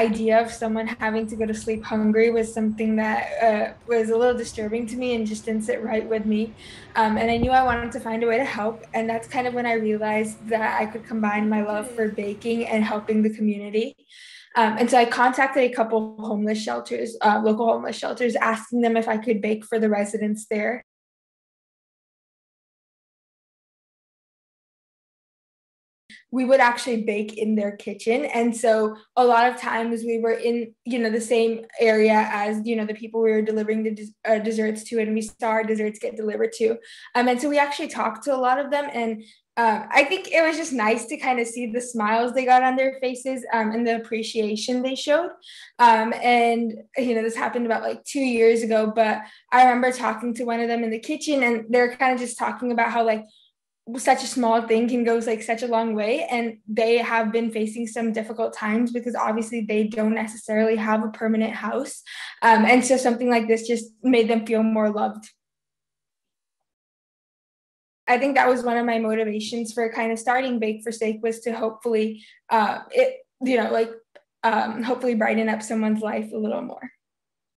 idea of someone having to go to sleep hungry was something that was a little disturbing to me and just didn't sit right with me. And I knew I wanted to find a way to help. And that's kind of when I realized that I could combine my love for baking and helping the community. And so I contacted a couple homeless shelters, local homeless shelters, asking them if I could bake for the residents there. We would actually bake in their kitchen. And so a lot of times we were in, the same area as, the people we were delivering the desserts to, and we saw our desserts get delivered to. And so we actually talked to a lot of them. And I think it was just nice to kind of see the smiles they got on their faces and the appreciation they showed. And this happened about like 2 years ago, but I remember talking to one of them in the kitchen, and they're kind of just talking about how like, such a small thing can go like such a long way, and they have been facing some difficult times because obviously they don't necessarily have a permanent house, and so something like this just made them feel more loved. I think that was one of my motivations for kind of starting Bake for Sake, was to hopefully brighten up someone's life a little more.